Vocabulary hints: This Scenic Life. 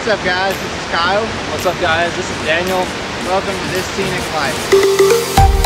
What's up guys, this is Kyle. What's up guys, this is Daniel. Welcome to This Scenic Life.